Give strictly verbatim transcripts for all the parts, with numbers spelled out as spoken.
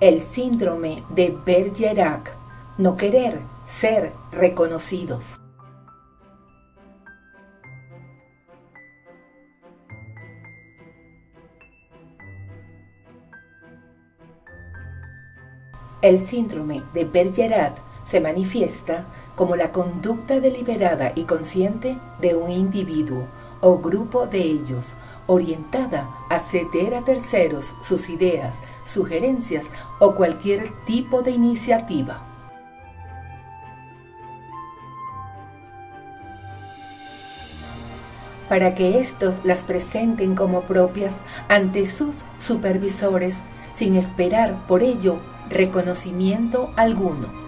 el síndrome de Bergerac, no querer ser reconocidos. El síndrome de Bergerac se manifiesta como la conducta deliberada y consciente de un individuo o grupo de ellos, orientada a ceder a terceros sus ideas, sugerencias o cualquier tipo de iniciativa. Para que estos las presenten como propias ante sus supervisores, sin esperar por ello reconocimiento alguno.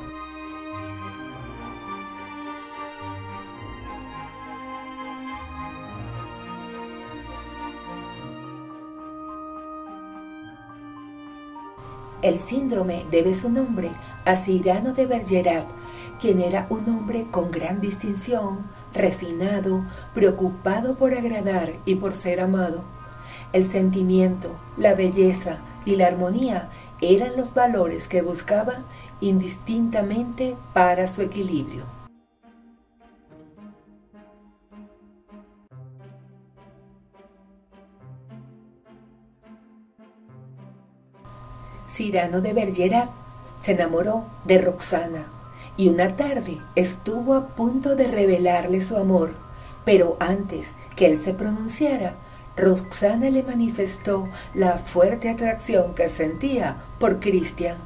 El síndrome debe su nombre a Cyrano de Bergerac, quien era un hombre con gran distinción, refinado, preocupado por agradar y por ser amado. El sentimiento, la belleza y la armonía eran los valores que buscaba indistintamente para su equilibrio. Cyrano de Bergerac se enamoró de Roxana y una tarde estuvo a punto de revelarle su amor, pero antes que él se pronunciara, Roxana le manifestó la fuerte atracción que sentía por Christian.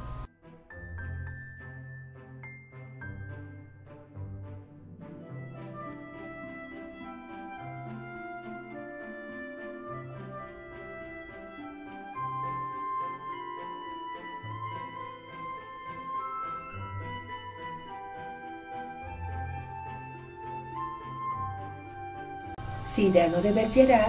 Cyrano de Bergerac,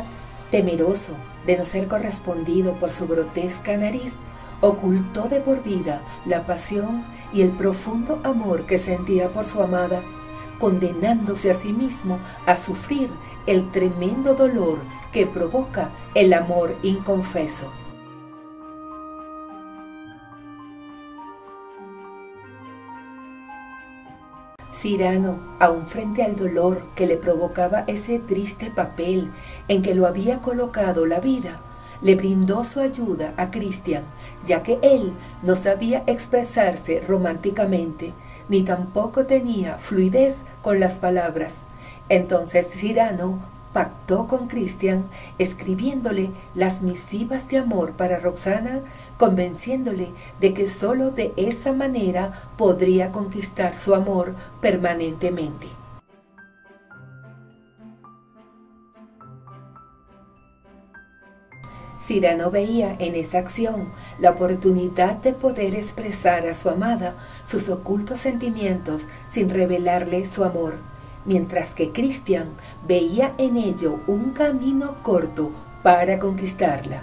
temeroso de no ser correspondido por su grotesca nariz, ocultó de por vida la pasión y el profundo amor que sentía por su amada, condenándose a sí mismo a sufrir el tremendo dolor que provoca el amor inconfeso. Cyrano, aún frente al dolor que le provocaba ese triste papel en que lo había colocado la vida, le brindó su ayuda a Christian, ya que él no sabía expresarse románticamente, ni tampoco tenía fluidez con las palabras. Entonces Cyrano pactó con Christian, escribiéndole las misivas de amor para Roxana, convenciéndole de que sólo de esa manera podría conquistar su amor permanentemente. Cyrano veía en esa acción la oportunidad de poder expresar a su amada sus ocultos sentimientos sin revelarle su amor, mientras que Christian veía en ello un camino corto para conquistarla.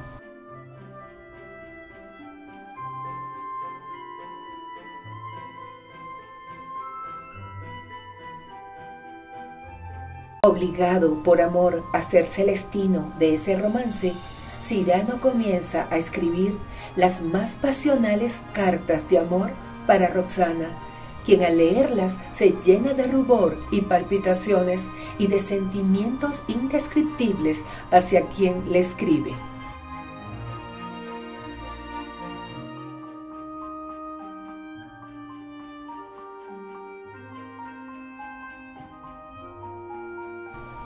Obligado por amor a ser celestino de ese romance, Cyrano comienza a escribir las más pasionales cartas de amor para Roxana, quien al leerlas se llena de rubor y palpitaciones y de sentimientos indescriptibles hacia quien le escribe.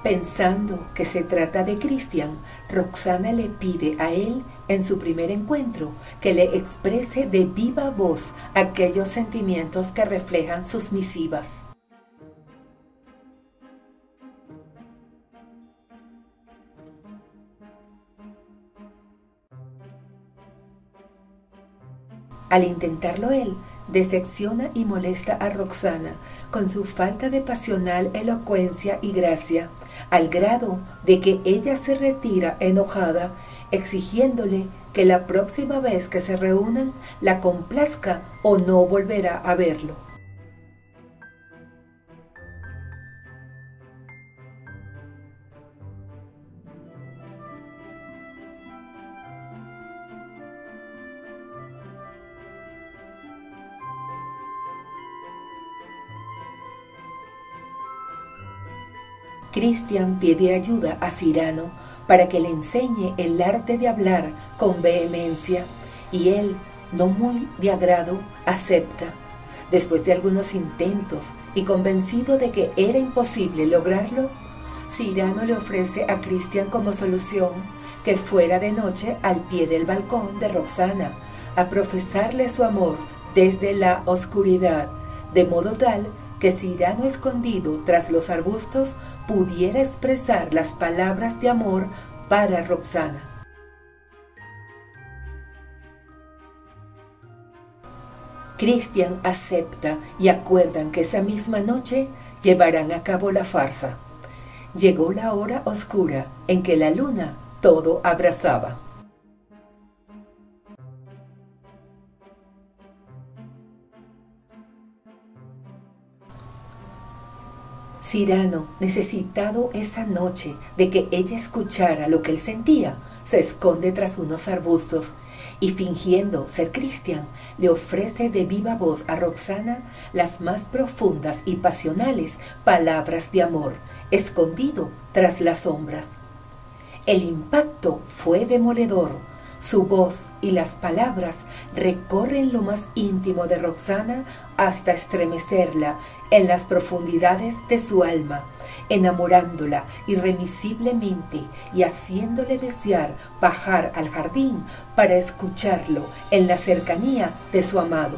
Pensando que se trata de Christian, Roxana le pide a él, en su primer encuentro, que le exprese de viva voz aquellos sentimientos que reflejan sus misivas. Al intentarlo él, decepciona y molesta a Roxana con su falta de pasional elocuencia y gracia, al grado de que ella se retira enojada, exigiéndole que la próxima vez que se reúnan la complazca o no volverá a verlo. Christian pide ayuda a Cyrano para que le enseñe el arte de hablar con vehemencia y él, no muy de agrado, acepta. Después de algunos intentos y convencido de que era imposible lograrlo, Cyrano le ofrece a Christian como solución que fuera de noche al pie del balcón de Roxana a profesarle su amor desde la oscuridad, de modo tal que Cyrano escondido tras los arbustos pudiera expresar las palabras de amor para Roxana. Christian acepta y acuerdan que esa misma noche llevarán a cabo la farsa. Llegó la hora oscura en que la luna todo abrazaba. Cyrano, necesitado esa noche de que ella escuchara lo que él sentía, se esconde tras unos arbustos y, fingiendo ser Christian, le ofrece de viva voz a Roxana las más profundas y pasionales palabras de amor, escondido tras las sombras. El impacto fue demoledor. Su voz y las palabras recorren lo más íntimo de Roxana hasta estremecerla en las profundidades de su alma, enamorándola irremisiblemente y haciéndole desear bajar al jardín para escucharlo en la cercanía de su amado.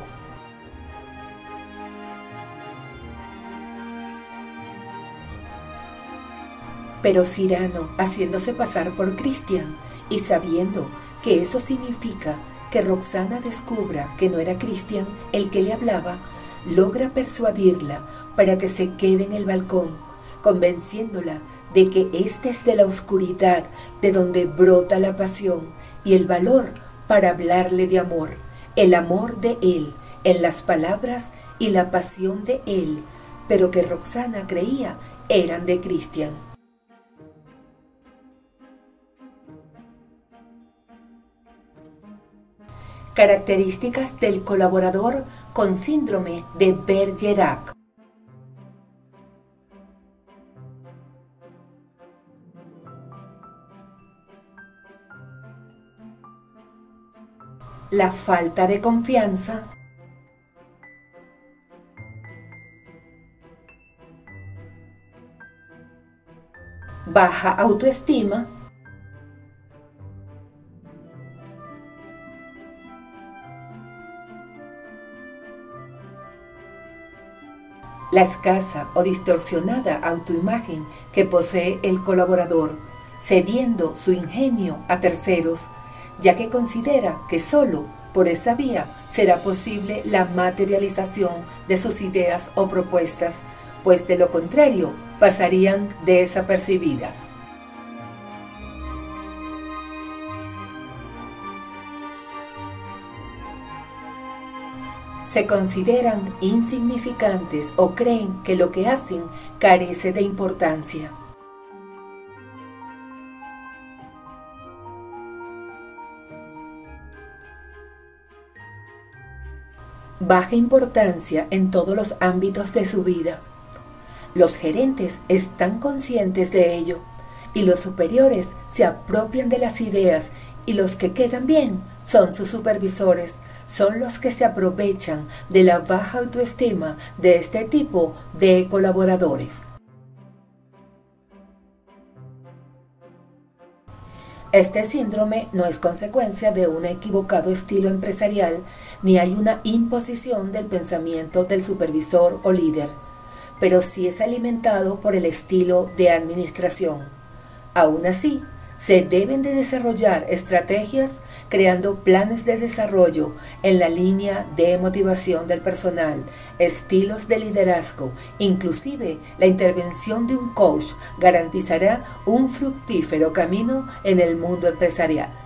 Pero Cyrano, haciéndose pasar por Christian y sabiendo que eso significa que Roxana descubra que no era Christian el que le hablaba, logra persuadirla para que se quede en el balcón, convenciéndola de que esta es de la oscuridad de donde brota la pasión y el valor para hablarle de amor, el amor de él en las palabras y la pasión de él, pero que Roxana creía eran de Christian. Características del colaborador con síndrome de Bergerac. La falta de confianza, baja autoestima, la escasa o distorsionada autoimagen que posee el colaborador, cediendo su ingenio a terceros, ya que considera que solo por esa vía será posible la materialización de sus ideas o propuestas, pues de lo contrario pasarían desapercibidas. Se consideran insignificantes o creen que lo que hacen carece de importancia. Baja importancia en todos los ámbitos de su vida. Los gerentes están conscientes de ello y los superiores se apropian de las ideas y los que quedan bien son sus supervisores. Son los que se aprovechan de la baja autoestima de este tipo de colaboradores. Este síndrome no es consecuencia de un equivocado estilo empresarial, ni hay una imposición del pensamiento del supervisor o líder, pero sí es alimentado por el estilo de administración. Aún así, se deben de desarrollar estrategias creando planes de desarrollo en la línea de motivación del personal, estilos de liderazgo, inclusive la intervención de un coach garantizará un fructífero camino en el mundo empresarial.